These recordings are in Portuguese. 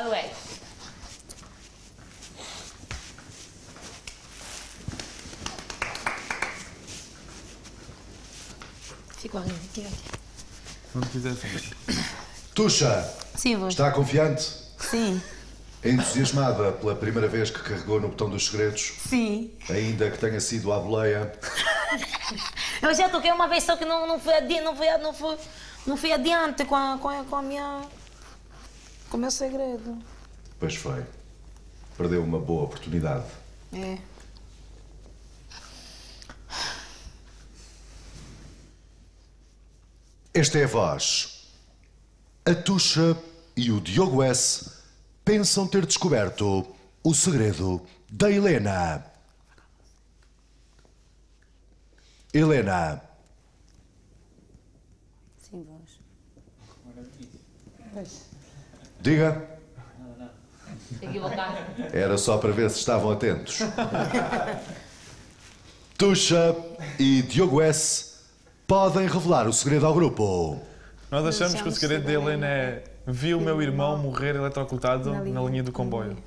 Olha o S. Fico ali, tira aqui. Quando quiser, sim. Tucha! Sim, vou. Está confiante? Sim. Entusiasmada pela primeira vez que carregou no botão dos segredos? Sim. Ainda que tenha sido à boleia? Eu já toquei uma vez, só que não fui adiante com o meu segredo. Pois foi. Perdeu uma boa oportunidade. É. Esta é a voz. A Tucha e o Diogo S. pensam ter descoberto o segredo da Helena. Helena. Sim, vós. Diga. Era só para ver se estavam atentos. Tucha e Diogo S. podem revelar o segredo ao grupo. Nós achamos que o segredo da Helena é... Vi o meu irmão morrer eletrocutado na linha do comboio.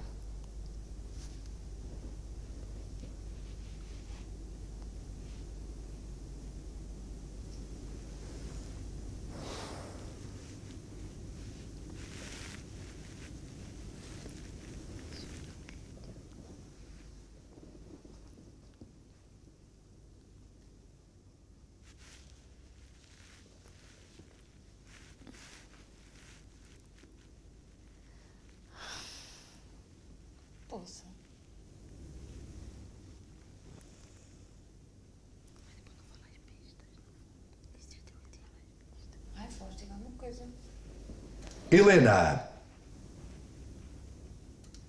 Helena,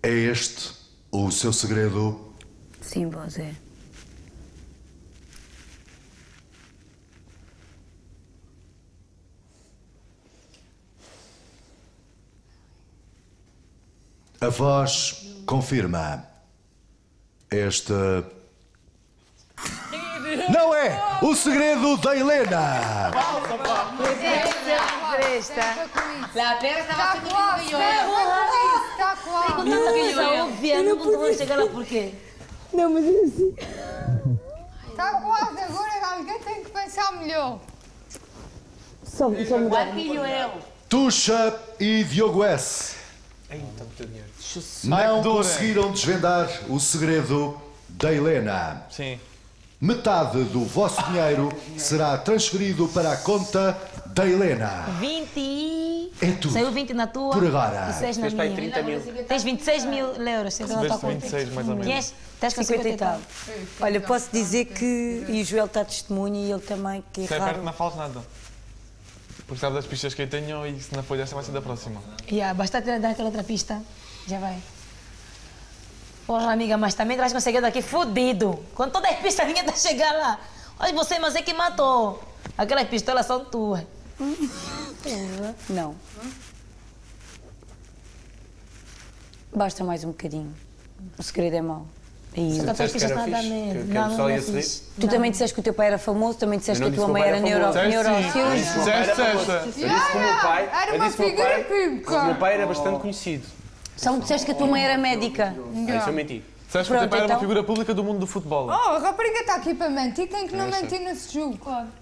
é este o seu segredo? Sim, vós é. A voz confirma. Este não é o segredo da Helena. Não, mas é assim. Está quase, agora alguém tem que pensar melhor. Tucha e Diogo S. não conseguiram desvendar o segredo da Helena. Sim. Metade do vosso dinheiro será transferido para a conta da Helena. 20 e... É tudo. Saiu 20 na tua. Por agora. E 6 na minha. 30 mil. Tens 26 mil euros. Tens 26, mais ou menos. Estás com 50 e tal. Olha, posso dizer que... E o Joel está testemunha e ele também, que é raro. Não falo nada. Porque sabe das pistas que eu tenho e se não for esta vai ser da próxima. Basta dar aquela outra pista. Já vai. Porra, amiga, mas também traz conseguiu daqui fudido. Com todas as pistas ninguém tá chegando lá. Olha você, mas é que matou. Aquelas pistolas são tuas. Não. Basta mais um bocadinho. O segredo é mau. Isso. Tu também disseste que o teu pai era famoso, também disseste que a tua mãe era neurocirurgia. Eu disse que o meu pai era bastante conhecido. Só me disseste que a tua mãe era médica. Isso eu menti. Disseste que o teu pai era uma figura pública do mundo do futebol. Oh, a rapariga está aqui para mentir, tem que não mentir nesse jogo. Claro.